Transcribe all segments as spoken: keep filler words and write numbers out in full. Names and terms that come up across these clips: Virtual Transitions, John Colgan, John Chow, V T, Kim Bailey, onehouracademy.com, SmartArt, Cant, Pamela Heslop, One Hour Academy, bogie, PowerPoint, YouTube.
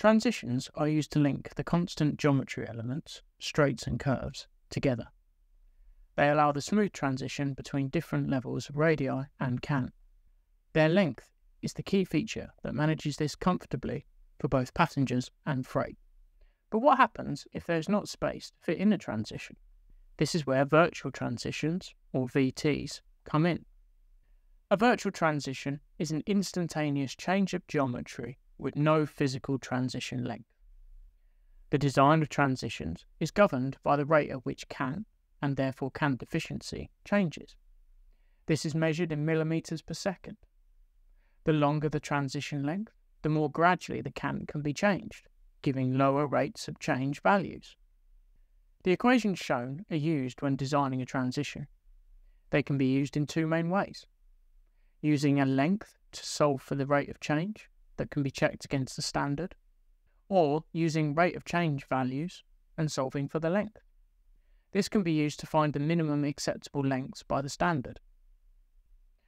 Transitions are used to link the constant geometry elements, straights and curves, together. They allow the smooth transition between different levels of radii and cant. Their length is the key feature that manages this comfortably for both passengers and freight. But what happens if there is not space to fit in a transition? This is where virtual transitions, or V Ts, come in. A virtual transition is an instantaneous change of geometry with no physical transition length. The design of transitions is governed by the rate at which cant, and therefore cant efficiency, changes. This is measured in millimetres per second. The longer the transition length, the more gradually the cant can be changed, giving lower rates of change values. The equations shown are used when designing a transition. They can be used in two main ways: using a length to solve for the rate of change that can be checked against the standard, or using rate of change values and solving for the length. This can be used to find the minimum acceptable lengths by the standard.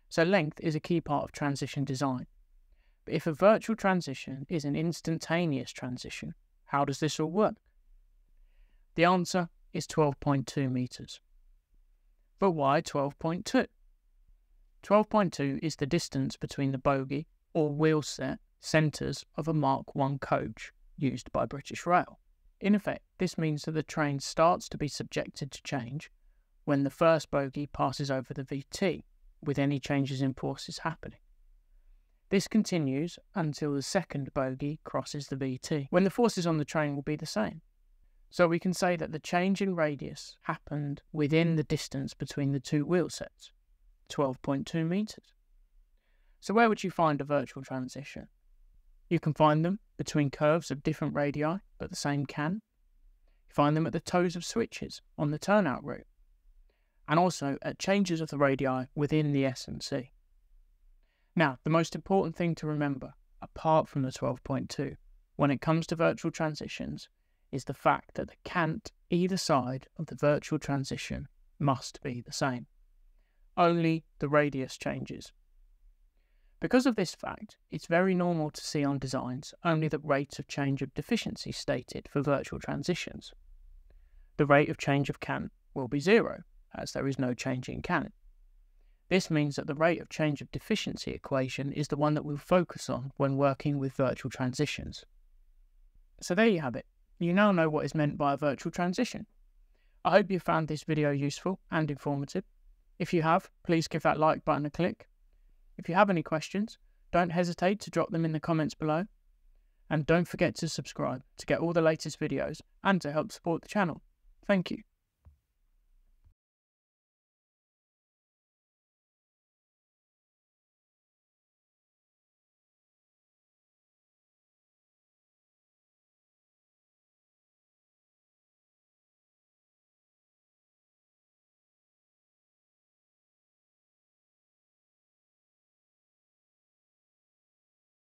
So length is a key part of transition design. But if a virtual transition is an instantaneous transition, how does this all work? The answer is twelve point two meters. But why twelve point two? twelve point two is the distance between the bogie, or wheel set, centres of a Mark one coach used by British Rail. In effect, this means that the train starts to be subjected to change when the first bogie passes over the V T, with any changes in forces happening. This continues until the second bogie crosses the V T, when the forces on the train will be the same. So we can say that the change in radius happened within the distance between the two wheel sets, twelve point two meters. So where would you find a virtual transition? You can find them between curves of different radii but the same cant. You find them at the toes of switches on the turnout route, and also at changes of the radii within the S and C. Now, the most important thing to remember, apart from the twelve point two, when it comes to virtual transitions, is the fact that the cant either side of the virtual transition must be the same. Only the radius changes. Because of this fact, it's very normal to see on designs only the rates of change of deficiency stated for virtual transitions. The rate of change of cant will be zero, as there is no change in cant. This means that the rate of change of deficiency equation is the one that we'll focus on when working with virtual transitions. So there you have it. You now know what is meant by a virtual transition. I hope you found this video useful and informative. If you have, please give that like button a click. If you have any questions, don't hesitate to drop them in the comments below. And don't forget to subscribe to get all the latest videos and to help support the channel. Thank you.